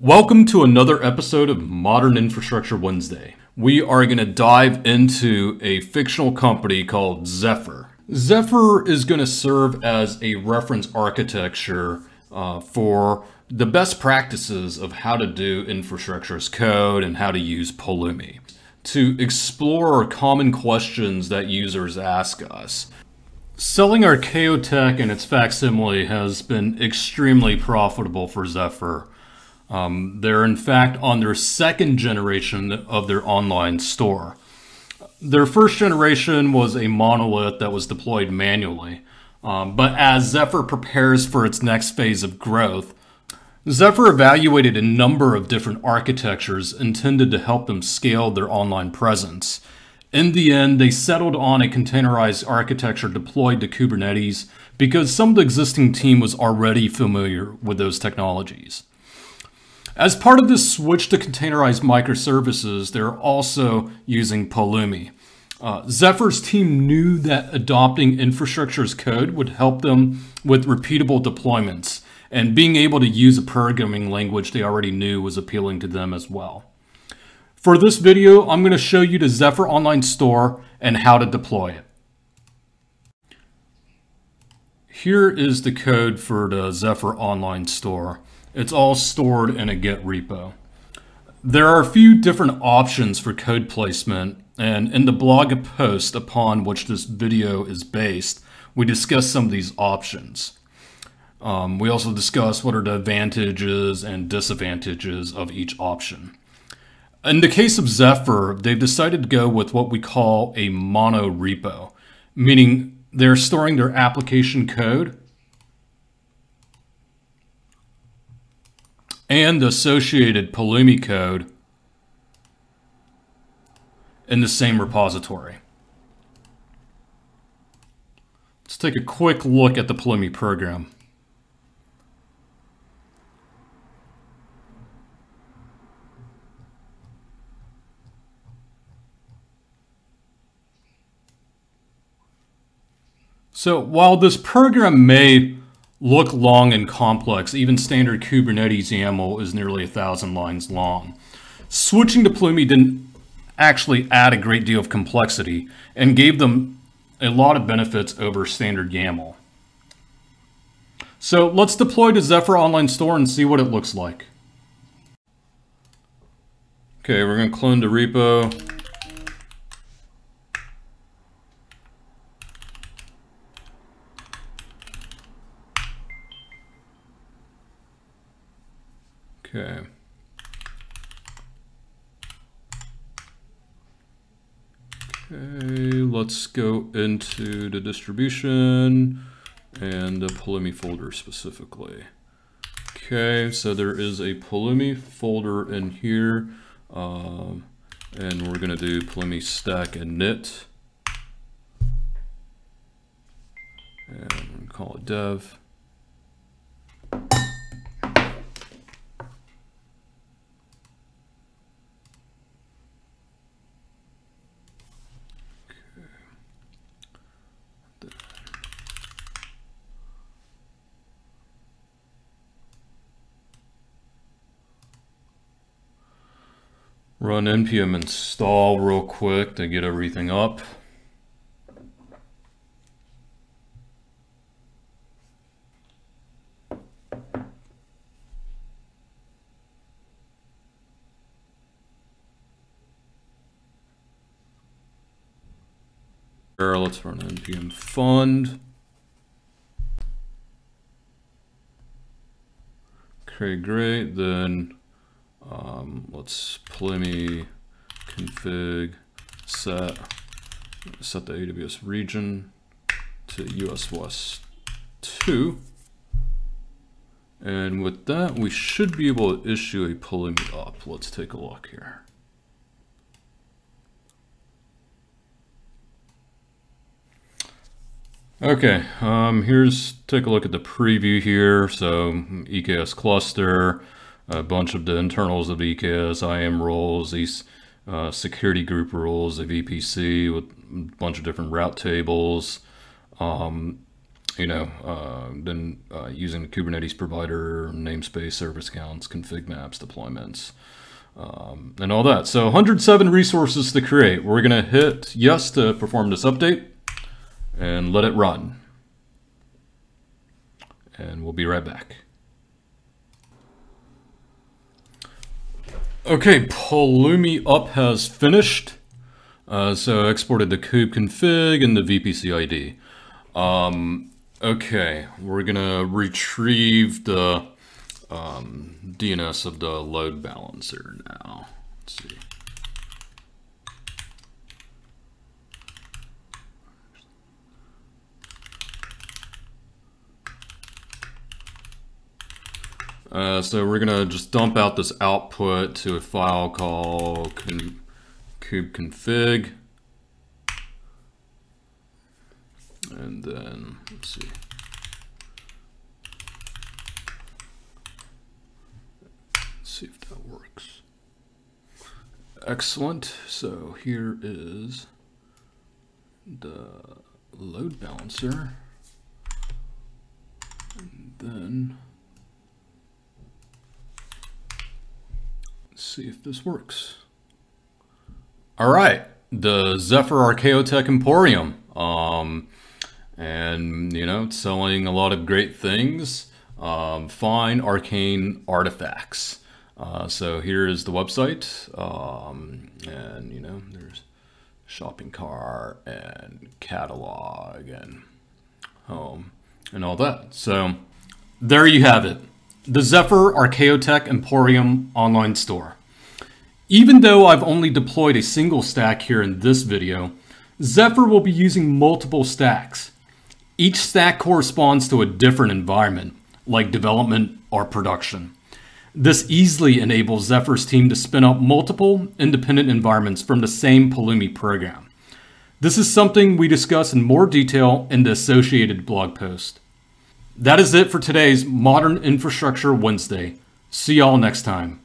Welcome to another episode of Modern Infrastructure Wednesday. We are going to dive into a fictional company called Zephyr. Zephyr is going to serve as a reference architecture for the best practices of how to do infrastructure as code and how to use Pulumi to explore common questions that users ask us. Selling our KOtech and its facsimile has been extremely profitable for Zephyr. They're in fact on their second generation of their online store. Their first generation was a monolith that was deployed manually. But as Zephyr prepares for its next phase of growth, Zephyr evaluated a number of different architectures intended to help them scale their online presence. In the end, they settled on a containerized architecture deployed to Kubernetes because some of the existing team was already familiar with those technologies. As part of this switch to containerized microservices, they're also using Pulumi. Zephyr's team knew that adopting infrastructure as code would help them with repeatable deployments, and being able to use a programming language they already knew was appealing to them as well. For this video, I'm going to show you the Zephyr Online Store and how to deploy it. Here is the code for the Zephyr Online Store. It's all stored in a Git repo. There are a few different options for code placement, and in the blog post upon which this video is based, we discuss some of these options. We also discuss what are the advantages and disadvantages of each option. In the case of Zephyr, they've decided to go with what we call a mono repo, meaning they're storing their application code and the associated Pulumi code in the same repository. Let's take a quick look at the Pulumi program. So while this program may look long and complex, even standard Kubernetes YAML is nearly 1,000 lines long. Switching to Pulumi didn't actually add a great deal of complexity and gave them a lot of benefits over standard YAML. So let's deploy to Zephyr Online Store and see what it looks like. Okay, we're going to clone the repo. Okay. Okay, let's go into the distribution and the Pulumi folder specifically. Okay, so there is a Pulumi folder in here, and we're gonna do Pulumi stack init, and we're gonna call it dev. Run NPM install real quick to get everything up. Let's run NPM fund. Okay, great. Then let's Pulumi config set the AWS region to US West 2. And with that, we should be able to issue a Pulumi up. Let's take a look here. Okay, here's, take a look at the preview here. So EKS cluster, a bunch of the internals of the EKS, IAM roles, these security group roles, a VPC with a bunch of different route tables. you know, then using Kubernetes provider, namespace, service counts, config maps, deployments, and all that. So 107 resources to create. We're gonna hit yes to perform this update and let it run. And we'll be right back. Okay, Pulumi up has finished. So I exported the kube config and the VPC ID. Okay, we're gonna retrieve the DNS of the load balancer now. Let's see. So we're gonna just dump out this output to a file called kubeconfig. And then, let's see. Let's see if that works. Excellent. So here is the load balancer. And then, see if this works. All right, the Zephyr Archaeotech Emporium, and you know, it's selling a lot of great things, fine arcane artifacts. So here is the website, and you know, there's shopping cart and catalog and home and all that. So there you have it. The Zephyr Archaeotech Emporium online store. Even though I've only deployed a single stack here in this video, Zephyr will be using multiple stacks. Each stack corresponds to a different environment, like development or production. This easily enables Zephyr's team to spin up multiple independent environments from the same Pulumi program. This is something we discuss in more detail in the associated blog post. That is it for today's Modern Infrastructure Wednesday. See y'all next time.